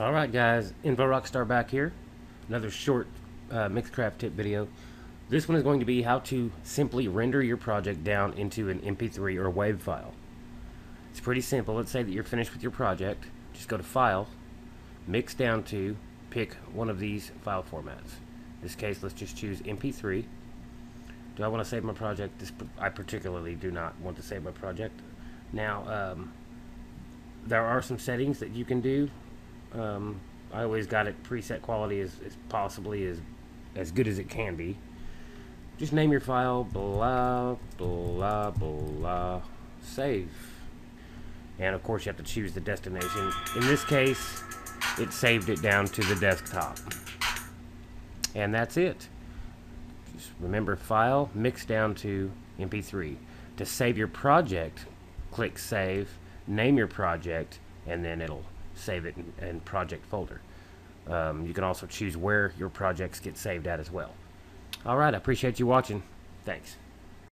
Alright guys, InfoRockstar back here. Another short MixCraft tip video. This one is going to be how to simply render your project down into an MP3 or WAV file. It's pretty simple. Let's say that you're finished with your project. Just go to File, Mix Down To, pick one of these file formats. In this case, let's just choose MP3. Do I want to save my project? I particularly do not want to save my project. Now, there are some settings that you can do. I always got it preset quality as possibly as good as it can be. Just name your file blah blah blah save, and of course you have to choose the destination. In this case it saved it down to the desktop, and that's it. Just remember, file, mix down to MP3. To save your project, click save, name your project, and then it'll save it in project folder. You can also choose where your projects get saved at as well. Alright, I appreciate you watching. Thanks.